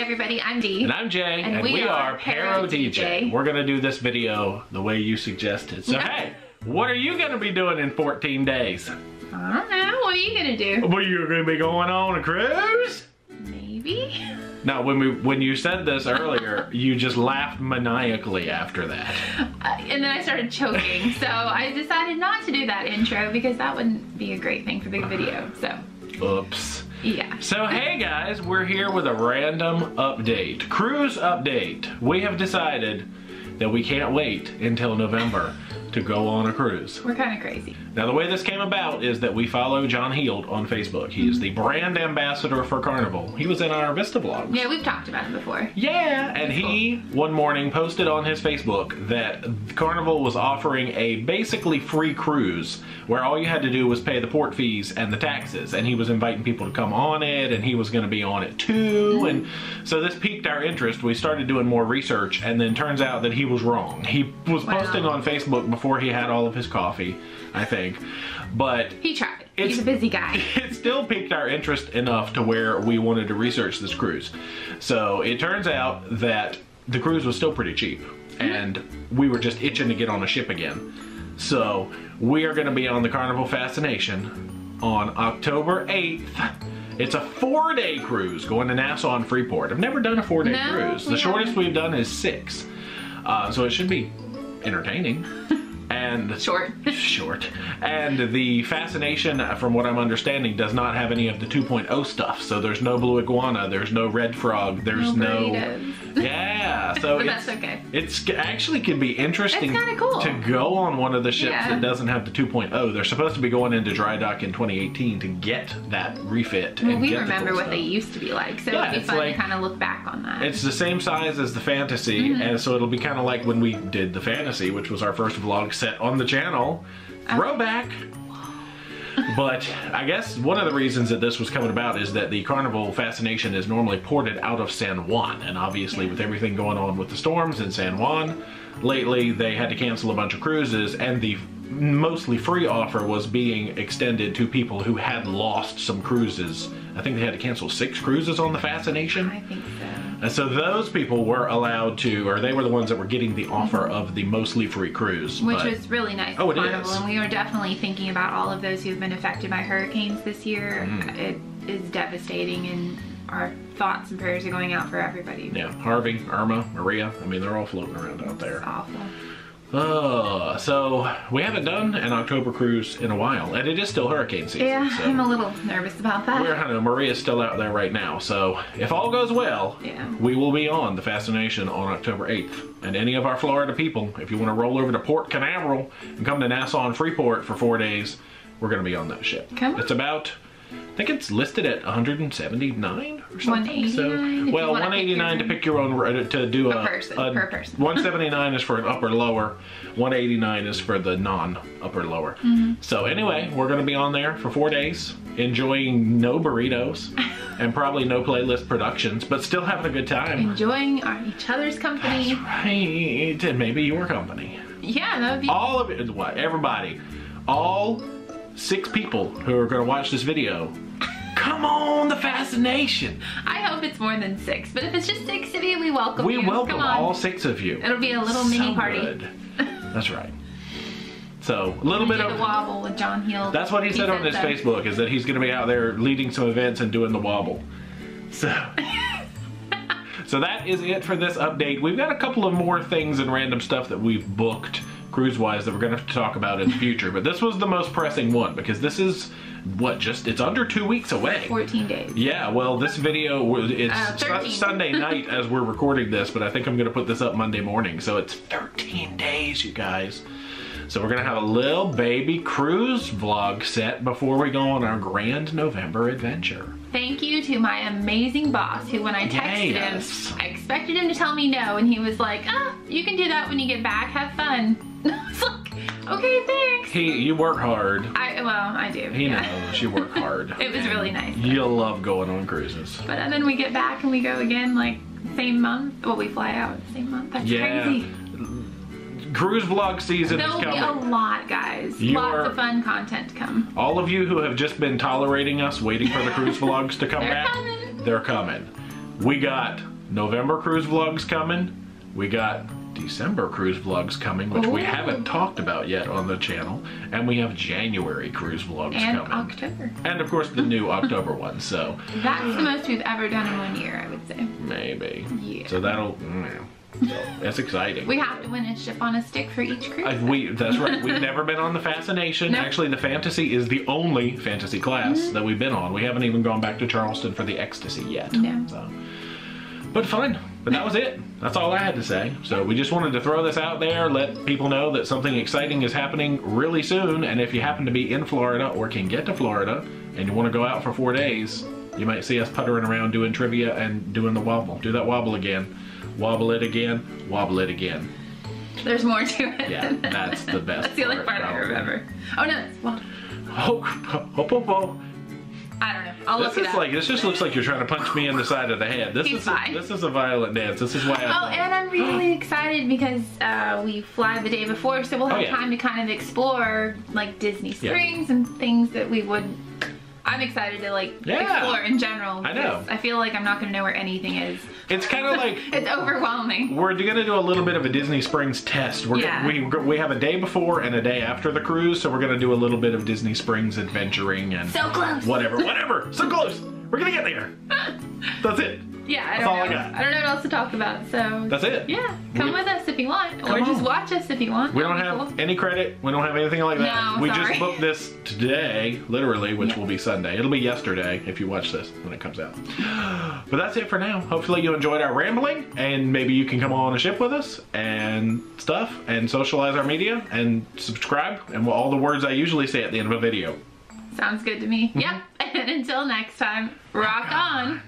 everybody, I'm Dee. And I'm Jay. And we are Paro DJ. We're gonna do this video the way you suggested. So hey, what are you gonna be doing in 14 days? I don't know, what are you gonna do? What, are you gonna be going on a cruise? Maybe. Now, when you said this earlier, you just laughed maniacally after that. And then I started choking, so I decided not to do that intro because that wouldn't be a great thing for the video, so. Oops. Yeah. So hey guys, we're here with a random update. Cruise update. We have decided that we can't wait until November to go on a cruise. We're kind of crazy. Now the way this came about is that we follow John Heald on Facebook. He is the brand ambassador for Carnival. He was in our Vista vlogs. Yeah, we've talked about him before. Yeah, and he one morning posted on his Facebook that Carnival was offering a basically free cruise where all you had to do was pay the port fees and the taxes, and he was inviting people to come on it, and he was gonna be on it too, and so this piqued our interest. We started doing more research, and then turns out that he was wrong. He was posting on Facebook before he had all of his coffee, I think, but he tried. He's a busy guy. It still piqued our interest enough to where we wanted to research this cruise. So it turns out that the cruise was still pretty cheap, and we were just itching to get on a ship again. So we are going to be on the Carnival Fascination on October 8th. It's a 4-day cruise going to Nassau and Freeport. I've never done a 4-day cruise. The shortest we've done is 6. So it should be entertaining. And short. And the Fascination, from what I'm understanding, does not have any of the 2.0 stuff. So there's no blue iguana, there's no red frog, there's no yeah. So but that's okay. It's actually can be interesting to go on one of the ships that doesn't have the 2.0. They're supposed to be going into dry dock in 2018 to get that refit. Well, and we remember what they used to be like, so it'd be fun to kind of look back on that. It's the same size as the Fantasy, and so it'll be kind of like when we did the Fantasy, which was our first vlog set on the channel. Throwback. But I guess one of the reasons that this was coming about is that the Carnival Fascination is normally ported out of San Juan, and obviously with everything going on with the storms in San Juan lately, they had to cancel a bunch of cruises, and the mostly free offer was being extended to people who had lost some cruises. I think they had to cancel 6 cruises on the Fascination. I think so. And so those people were allowed to, or they were the ones that were getting the offer of the mostly free cruise. Which was really nice. Oh, it is. And we are definitely thinking about all of those who've been affected by hurricanes this year. It is devastating, and our thoughts and prayers are going out for everybody. Yeah, Harvey, Irma, Maria, I mean, they're all floating around out there. It's awful. So we haven't done an October cruise in a while, and it is still hurricane season. Yeah, so I'm a little nervous about that. I know, Maria's still out there right now, so if all goes well, we will be on the Fascination on October 8th. And any of our Florida people, if you want to roll over to Port Canaveral and come to Nassau and Freeport for 4 days, we're going to be on that ship. It's about, I think it's listed at 179 or something. 189. So, well, 189 to pick your own, to do a person, per person. 179 is for an upper lower. 189 is for the non-upper lower. So anyway, we're going to be on there for 4 days, enjoying no burritos and probably no playlist productions, but still having a good time. Enjoying each other's company. That's right, and maybe your company. Yeah, that would be all of it. What everybody, all 6 people who are going to watch this video, come on the Fascination. I hope it's more than 6, but if it's just 6 of you, we welcome you. We welcome all 6 of you. It'll be a little mini party. That's right. So a little bit of the wobble with John Heald. That's what he said on his Facebook, is that he's going to be out there leading some events and doing the wobble. So so that is it for this update. We've got a couple of more things and random stuff that we've booked cruise-wise that we're going to have to talk about in the future, but this was the most pressing one because this is, what, just, it's under 2 weeks away. 14 days. Yeah, well, this video, it's Sunday night as we're recording this, but I think I'm going to put this up Monday morning, so it's 13 days, you guys. So we're going to have a little baby cruise vlog set before we go on our grand November adventure. Thank you to my amazing boss, who when I texted him, I expected him to tell me no, and he was like, oh, you can do that when you get back, have fun. I was like, okay, thanks. You work hard. Well, I do. He knows you work hard. It was really nice. You'll love going on cruises. But and then we get back and we go again, like, same month. Well, we fly out the same month. That's crazy. Cruise vlog season is coming. There'll be a lot, guys. Lots of fun content to come. All of you who have just been tolerating us, waiting for the cruise vlogs to come back, they're coming. We got November cruise vlogs coming. We got December cruise vlogs coming, which we haven't talked about yet on the channel, and we have January cruise vlogs and coming. And October. And of course the new October one, so. That's the most we've ever done in 1 year, I would say. Maybe. Yeah. So that'll, that's exciting. We have to win a ship on a stick for each cruise. That's right. We've never been on the Fascination. Nope. Actually, the Fantasy is the only Fantasy class that we've been on. We haven't even gone back to Charleston for the Ecstasy yet. No. So. But fun. But that was it. That's all I had to say. So we just wanted to throw this out there, let people know that something exciting is happening really soon. And if you happen to be in Florida or can get to Florida and you want to go out for 4 days, you might see us puttering around doing trivia and doing the wobble. Do that wobble again. Wobble it again. Wobble it again. There's more to it. Yeah, that's the best. That's the only part I remember. Oh, no, it's wobble. I don't know. I'll look it up. Like, this just looks like you're trying to punch me in the side of the head. This is a violent dance. This is why I'm and I'm really excited because we fly the day before, so we'll have time to kind of explore like Disney Springs and things that we wouldn't. I'm excited to like explore in general. I know. I feel like I'm not going to know where anything is. It's kind of like it's overwhelming. We're going to do a little bit of a Disney Springs test. We're we have a day before and a day after the cruise, so we're going to do a little bit of Disney Springs adventuring and so close. Whatever. So close. We're going to get there. That's it. Yeah, I don't know what else to talk about, so. That's it. Yeah, come with us if you want, or just watch us if you want. We don't have any credit, we don't have anything like that. No, we just booked this today, literally, which will be Sunday. It'll be yesterday if you watch this when it comes out. But that's it for now. Hopefully you enjoyed our rambling, and maybe you can come on a ship with us, and stuff, and socialize our media, and subscribe, and all the words I usually say at the end of a video. Sounds good to me. Yep, and until next time, rock on.